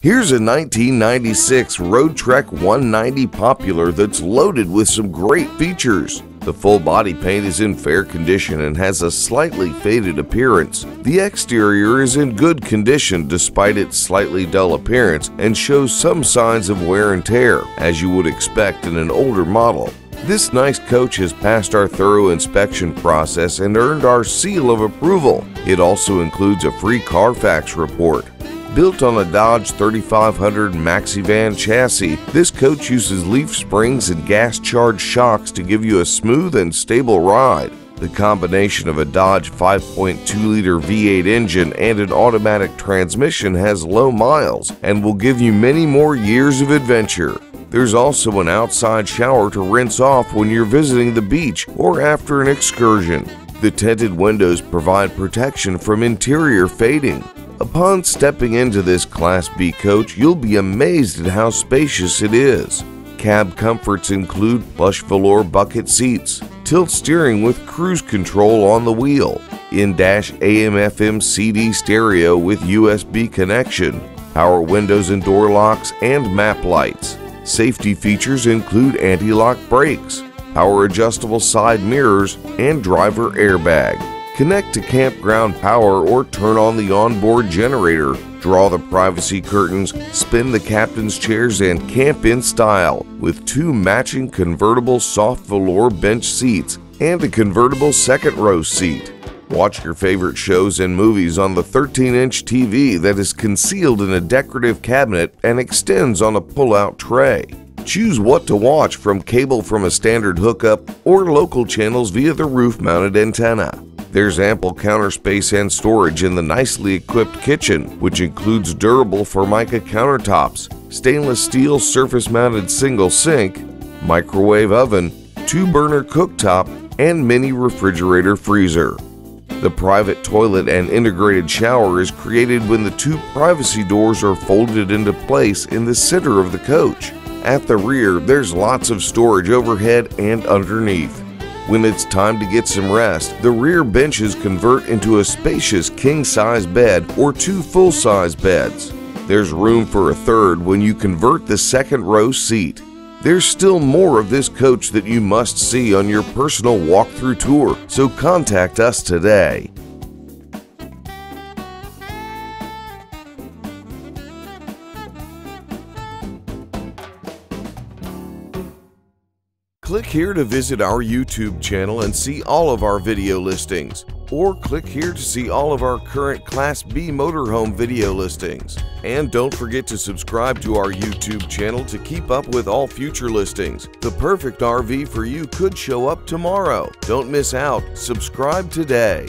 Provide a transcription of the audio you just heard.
Here's a 1996 Roadtrek 190 Popular that's loaded with some great features. The full body paint is in fair condition and has a slightly faded appearance. The exterior is in good condition despite its slightly dull appearance and shows some signs of wear and tear, as you would expect in an older model. This nice coach has passed our thorough inspection process and earned our seal of approval. It also includes a free Carfax report. Built on a Dodge 3500 Maxivan chassis, this coach uses leaf springs and gas-charged shocks to give you a smooth and stable ride. The combination of a Dodge 5.2-liter V8 engine and an automatic transmission has low miles and will give you many more years of adventure. There's also an outside shower to rinse off when you're visiting the beach or after an excursion. The tinted windows provide protection from interior fading. Upon stepping into this Class B coach, you'll be amazed at how spacious it is. Cab comforts include plush velour bucket seats, tilt steering with cruise control on the wheel, in-dash AM/FM CD stereo with USB connection, power windows and door locks, and map lights. Safety features include anti-lock brakes, power adjustable side mirrors, and driver airbag. Connect to campground power or turn on the onboard generator, draw the privacy curtains, spin the captain's chairs, and camp in style with two matching convertible soft velour bench seats and a convertible second row seat. Watch your favorite shows and movies on the 13-inch TV that is concealed in a decorative cabinet and extends on a pull-out tray. Choose what to watch from cable from a standard hookup or local channels via the roof-mounted antenna. There's ample counter space and storage in the nicely equipped kitchen, which includes durable Formica countertops, stainless steel surface-mounted single sink, microwave oven, two-burner cooktop, and mini refrigerator freezer. The private toilet and integrated shower is created when the two privacy doors are folded into place in the center of the coach. At the rear, there's lots of storage overhead and underneath. When it's time to get some rest, the rear benches convert into a spacious king-size bed or two full-size beds. There's room for a third when you convert the second row seat. There's still more of this coach that you must see on your personal walkthrough tour, so contact us today. Click here to visit our YouTube channel and see all of our video listings, or click here to see all of our current Class B motorhome video listings. And don't forget to subscribe to our YouTube channel to keep up with all future listings. The perfect RV for you could show up tomorrow. Don't miss out. Subscribe today.